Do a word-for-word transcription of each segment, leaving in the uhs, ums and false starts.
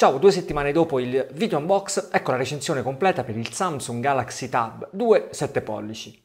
Ciao, due settimane dopo il video unbox, ecco la recensione completa per il Samsung Galaxy Tab due sette pollici.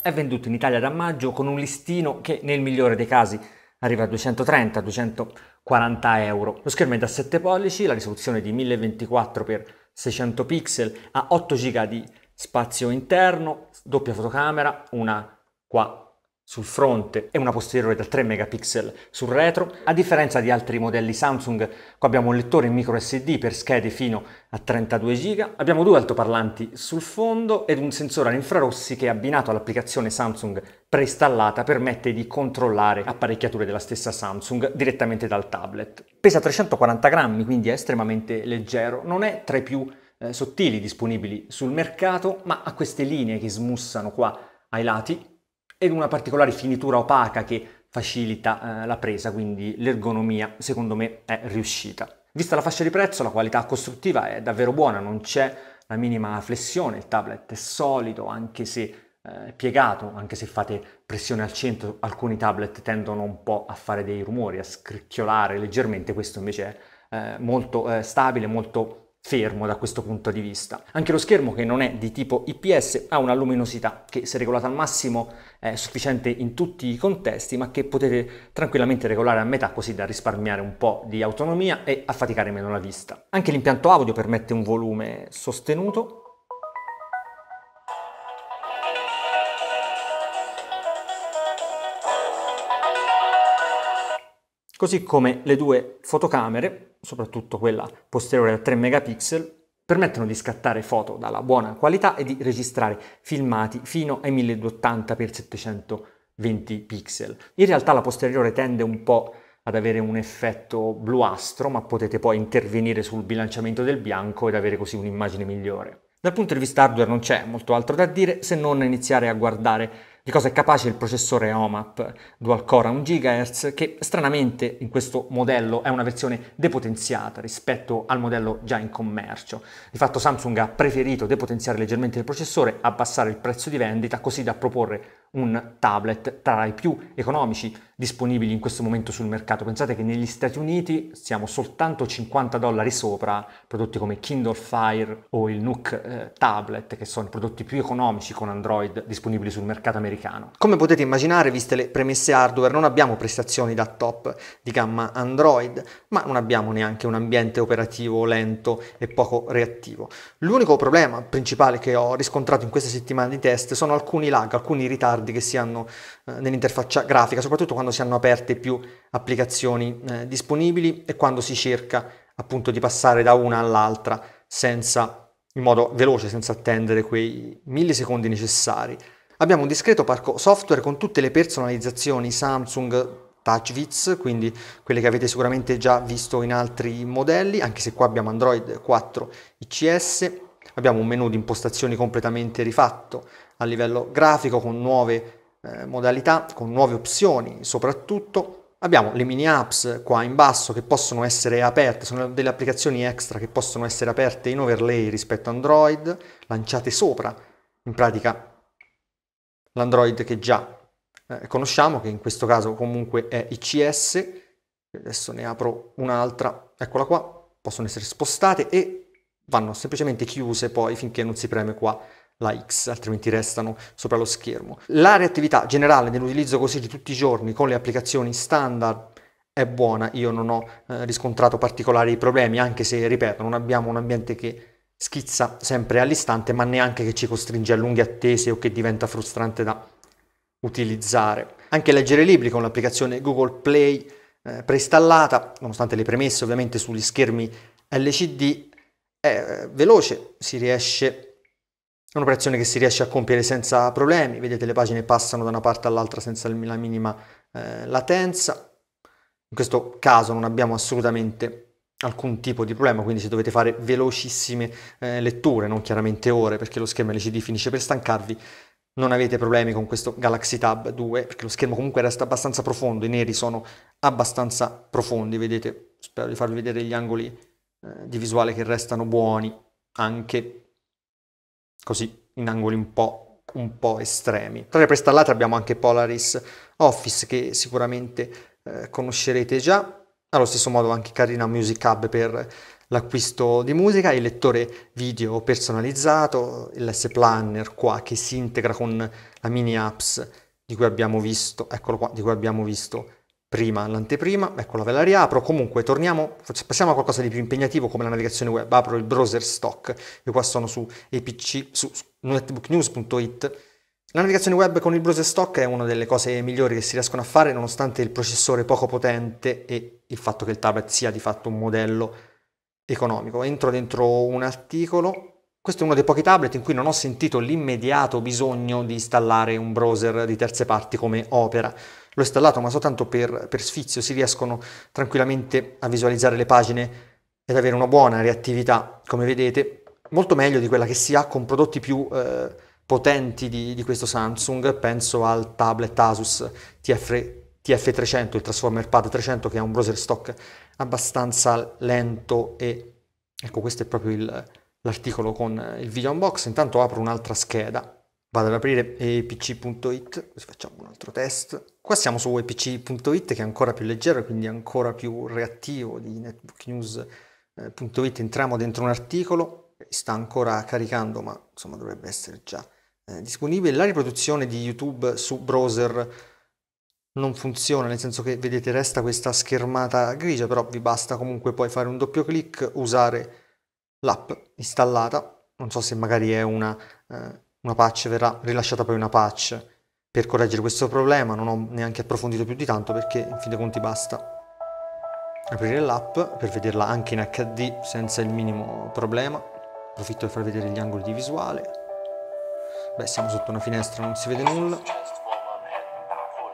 È venduto in Italia da maggio con un listino che nel migliore dei casi arriva a duecentotrenta duecentoquaranta euro. Lo schermo è da sette pollici, la risoluzione è di mille ventiquattro per seicento pixel, ha otto giga di spazio interno, doppia fotocamera, una qua sul fronte e una posteriore da tre megapixel sul retro. A differenza di altri modelli Samsung, qua abbiamo un lettore micro S D per schede fino a trentadue giga, abbiamo due altoparlanti sul fondo ed un sensore a infrarossi che, abbinato all'applicazione Samsung preinstallata, permette di controllare apparecchiature della stessa Samsung direttamente dal tablet. Pesa trecentoquaranta grammi, quindi è estremamente leggero, non è tra i più eh, sottili disponibili sul mercato, ma ha queste linee che smussano qua ai lati ed una particolare finitura opaca che facilita eh, la presa, quindi l'ergonomia secondo me è riuscita. Vista la fascia di prezzo, la qualità costruttiva è davvero buona, non c'è la minima flessione, il tablet è solido anche se eh, piegato, anche se fate pressione al centro alcuni tablet tendono un po' a fare dei rumori, a scricchiolare leggermente, questo invece è eh, molto eh, stabile, molto fermo da questo punto di vista. Anche lo schermo, che non è di tipo I P S, ha una luminosità che, se regolata al massimo, è sufficiente in tutti i contesti, ma che potete tranquillamente regolare a metà, così da risparmiare un po' di autonomia e affaticare meno la vista. Anche l'impianto audio permette un volume sostenuto. Così come le due fotocamere, soprattutto quella posteriore da tre megapixel, permettono di scattare foto dalla buona qualità e di registrare filmati fino ai milleduecentottanta per settecentoventi pixel. In realtà la posteriore tende un po' ad avere un effetto bluastro, ma potete poi intervenire sul bilanciamento del bianco ed avere così un'immagine migliore. Dal punto di vista hardware non c'è molto altro da dire, se non iniziare a guardare di cosa è capace il processore O M A P dual core a un gigahertz, che stranamente in questo modello è una versione depotenziata rispetto al modello già in commercio. Di fatto Samsung ha preferito depotenziare leggermente il processore, abbassare il prezzo di vendita, così da proporre un tablet tra i più economici disponibili in questo momento sul mercato. Pensate che negli Stati Uniti siamo soltanto cinquanta dollari sopra prodotti come Kindle Fire o il Nook eh, tablet, che sono i prodotti più economici con Android disponibili sul mercato americano. Come potete immaginare, viste le premesse hardware, non abbiamo prestazioni da top di gamma Android, ma non abbiamo neanche un ambiente operativo lento e poco reattivo. L'unico problema principale che ho riscontrato in queste settimane di test sono alcuni lag, alcuni ritardi che si hanno eh, nell'interfaccia grafica, soprattutto quando si hanno aperte più applicazioni eh, disponibili e quando si cerca appunto di passare da una all'altra senza, in modo veloce, senza attendere quei millisecondi necessari. Abbiamo un discreto parco software con tutte le personalizzazioni Samsung TouchWiz, quindi quelle che avete sicuramente già visto in altri modelli, anche se qua abbiamo Android quattro I C S. Abbiamo un menu di impostazioni completamente rifatto a livello grafico, con nuove eh, modalità, con nuove opzioni soprattutto. Abbiamo le mini apps qua in basso che possono essere aperte, sono delle applicazioni extra che possono essere aperte in overlay rispetto a Android, lanciate sopra in pratica l'Android che già eh, conosciamo, che in questo caso comunque è I C S. Adesso ne apro un'altra, eccola qua, possono essere spostate e vanno semplicemente chiuse poi finché non si preme qua la X, altrimenti restano sopra lo schermo. La reattività generale nell'utilizzo così di tutti i giorni con le applicazioni standard è buona, io non ho eh, riscontrato particolari problemi, anche se, ripeto, non abbiamo un ambiente che schizza sempre all'istante, ma neanche che ci costringe a lunghe attese o che diventa frustrante da utilizzare. Anche leggere libri con l'applicazione Google Play eh, preinstallata, nonostante le premesse ovviamente sugli schermi L C D, è eh, veloce, si riesce, è un'operazione che si riesce a compiere senza problemi, vedete le pagine passano da una parte all'altra senza la minima eh, latenza. In questo caso non abbiamo assolutamente alcun tipo di problema, quindi se dovete fare velocissime eh, letture, non chiaramente ore, perché lo schermo L C D finisce per stancarvi, non avete problemi con questo Galaxy Tab due, perché lo schermo comunque resta abbastanza profondo, i neri sono abbastanza profondi, vedete, spero di farvi vedere gli angoli eh, di visuale che restano buoni, anche così in angoli un po' un po' estremi. Tra le prestallate abbiamo anche Polaris Office, che sicuramente eh, conoscerete già, allo stesso modo anche Carina Music Hub per l'acquisto di musica, il lettore video personalizzato, l'S Planner qua che si integra con la mini apps di cui abbiamo visto, eccolo qua, di cui abbiamo visto prima l'anteprima, eccola, ve la riapro. Comunque torniamo, passiamo a qualcosa di più impegnativo come la navigazione web. Apro il browser stock, io qua sono su E P C, su netbook news punto it. La navigazione web con il browser stock è una delle cose migliori che si riescono a fare, nonostante il processore poco potente e il fatto che il tablet sia di fatto un modello economico. Entro dentro un articolo, questo è uno dei pochi tablet in cui non ho sentito l'immediato bisogno di installare un browser di terze parti come Opera. L'ho installato ma soltanto per, per sfizio, si riescono tranquillamente a visualizzare le pagine ed avere una buona reattività, come vedete, molto meglio di quella che si ha con prodotti più... Eh, potenti di, di questo Samsung. Penso al tablet Asus T F trecento, il Transformer Pad trecento, che ha un browser stock abbastanza lento. E ecco, questo è proprio l'articolo con il video unbox. Intanto apro un'altra scheda, vado ad aprire E P C punto it, così facciamo un altro test. Qua siamo su E P C punto it, che è ancora più leggero e quindi ancora più reattivo di netbook news punto it. Entriamo dentro un articolo, sta ancora caricando ma insomma dovrebbe essere già eh, disponibile. La riproduzione di YouTube su browser non funziona, nel senso che vedete resta questa schermata grigia, però vi basta comunque poi fare un doppio clic, usare l'app installata. Non so se magari è una, eh, una patch, verrà rilasciata poi una patch per correggere questo problema, non ho neanche approfondito più di tanto perché in fin dei conti basta aprire l'app per vederla anche in H D senza il minimo problema. Approfitto per far vedere gli angoli di visuale. Beh, siamo sotto una finestra, non si vede nulla.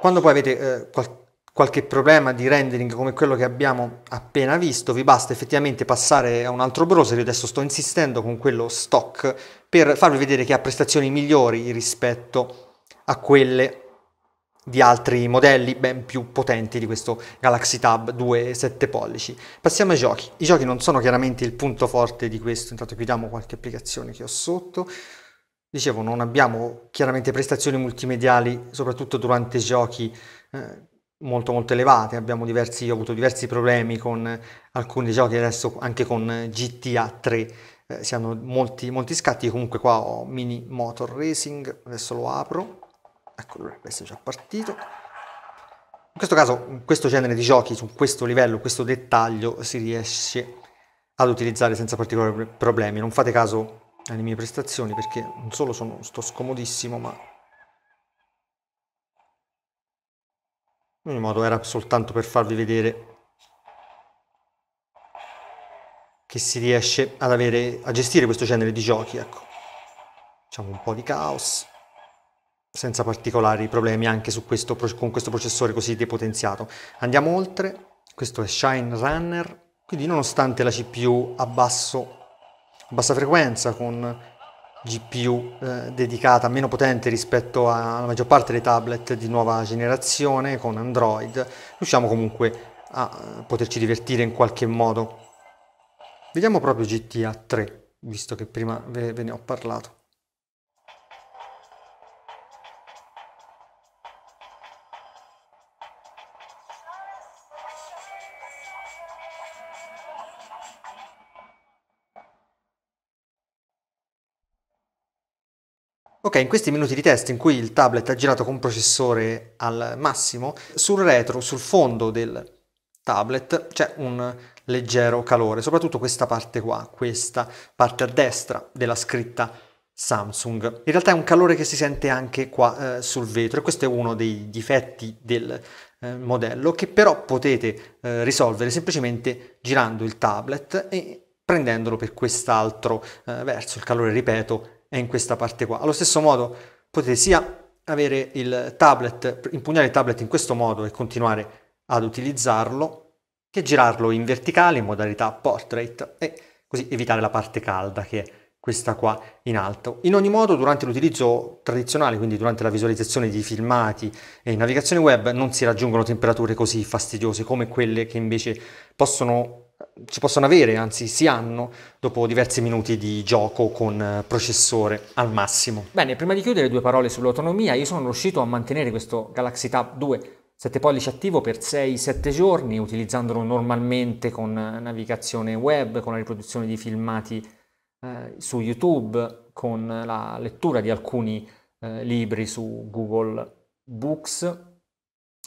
Quando poi avete eh, qual qualche problema di rendering come quello che abbiamo appena visto, vi basta effettivamente passare a un altro browser. Io adesso sto insistendo con quello stock per farvi vedere che ha prestazioni migliori rispetto a quelle di altri modelli ben più potenti di questo Galaxy Tab due sette pollici. Passiamo ai giochi. I giochi non sono chiaramente il punto forte di questo. Intanto chiudiamo qualche applicazione che ho sotto. Dicevo, non abbiamo chiaramente prestazioni multimediali, soprattutto durante giochi eh, molto molto elevate. Abbiamo diversi, io ho avuto diversi problemi con alcuni giochi, adesso anche con G T A tre eh, si hanno molti, molti scatti. Comunque qua ho Mini Motor Racing, adesso lo apro. Ecco, questo è già partito. In questo caso, in questo genere di giochi, su questo livello, questo dettaglio, si riesce ad utilizzare senza particolari problemi. Non fate caso alle mie prestazioni, perché non solo sono, sto scomodissimo, ma... in ogni modo era soltanto per farvi vedere che si riesce ad avere, a gestire questo genere di giochi, ecco. Facciamo un po' di caos, senza particolari problemi anche su questo, con questo processore così depotenziato. Andiamo oltre, questo è Shine Runner, quindi nonostante la C P U a, basso, a bassa frequenza, con G P U eh, dedicata, meno potente rispetto alla maggior parte dei tablet di nuova generazione con Android, riusciamo comunque a poterci divertire in qualche modo. Vediamo proprio G T A tre, visto che prima ve, ve ne ho parlato. Ok, in questi minuti di test in cui il tablet ha girato con processore al massimo, sul retro, sul fondo del tablet c'è un leggero calore, soprattutto questa parte qua, questa parte a destra della scritta Samsung. In realtà è un calore che si sente anche qua eh, sul vetro, e questo è uno dei difetti del eh, modello, che però potete eh, risolvere semplicemente girando il tablet e prendendolo per quest'altro eh, verso. Il calore, ripeto, è in questa parte qua. Allo stesso modo potete sia avere il tablet, impugnare il tablet in questo modo e continuare ad utilizzarlo, che girarlo in verticale in modalità portrait e così evitare la parte calda, che è questa qua in alto. In ogni modo, durante l'utilizzo tradizionale, quindi durante la visualizzazione di filmati e navigazione web, non si raggiungono temperature così fastidiose come quelle che invece possono si possono avere, anzi si hanno, dopo diversi minuti di gioco con processore al massimo. Bene, prima di chiudere due parole sull'autonomia. Io sono riuscito a mantenere questo Galaxy Tab due sette pollici attivo per sei sette giorni, utilizzandolo normalmente con navigazione web, con la riproduzione di filmati eh, su YouTube, con la lettura di alcuni eh, libri su Google Books.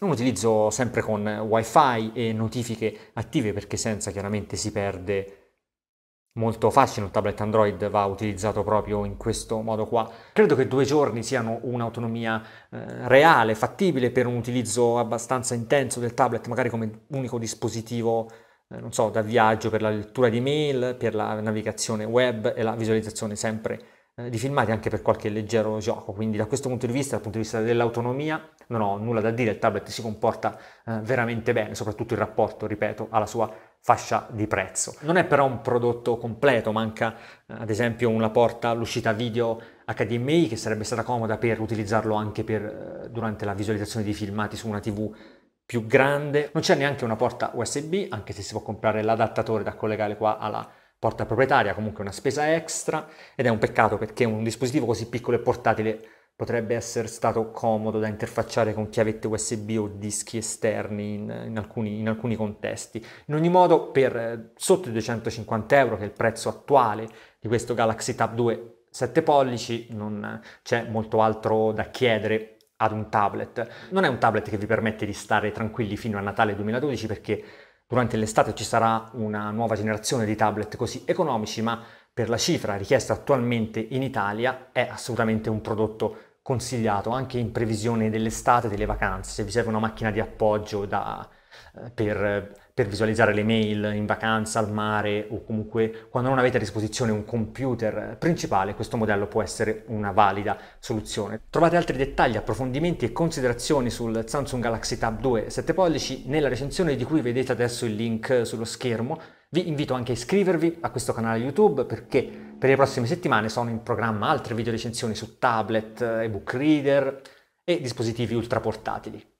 Un utilizzo sempre con wifi e notifiche attive, perché senza chiaramente si perde molto facile. Un tablet Android va utilizzato proprio in questo modo qua. Credo che due giorni siano un'autonomia eh, reale, fattibile per un utilizzo abbastanza intenso del tablet, magari come unico dispositivo eh, non so, da viaggio, per la lettura di mail, per la navigazione web e la visualizzazione sempre eh, di filmati, anche per qualche leggero gioco. Quindi da questo punto di vista, dal punto di vista dell'autonomia, non ho nulla da dire, il tablet si comporta eh, veramente bene, soprattutto in rapporto, ripeto, alla sua fascia di prezzo. Non è però un prodotto completo, manca eh, ad esempio una porta all'uscita video H D M I, che sarebbe stata comoda per utilizzarlo anche per, eh, durante la visualizzazione di filmati su una tivù più grande. Non c'è neanche una porta U S B, anche se si può comprare l'adattatore da collegare qua alla porta proprietaria, comunque una spesa extra, ed è un peccato perché un dispositivo così piccolo e portatile potrebbe essere stato comodo da interfacciare con chiavette U S B o dischi esterni in, in, alcuni, in alcuni contesti. In ogni modo, per sotto i duecentocinquanta euro, che è il prezzo attuale di questo Galaxy Tab due sette pollici, non c'è molto altro da chiedere ad un tablet. Non è un tablet che vi permette di stare tranquilli fino a Natale duemiladodici, perché durante l'estate ci sarà una nuova generazione di tablet così economici, ma per la cifra richiesta attualmente in Italia è assolutamente un prodotto consigliato anche in previsione dell'estate e delle vacanze. Se vi serve una macchina di appoggio da, per, per visualizzare le mail in vacanza, al mare, o comunque quando non avete a disposizione un computer principale, questo modello può essere una valida soluzione. Trovate altri dettagli, approfondimenti e considerazioni sul Samsung Galaxy Tab due sette pollici nella recensione di cui vedete adesso il link sullo schermo. Vi invito anche a iscrivervi a questo canale YouTube, perché per le prossime settimane sono in programma altre video recensioni su tablet, ebook reader e dispositivi ultraportatili.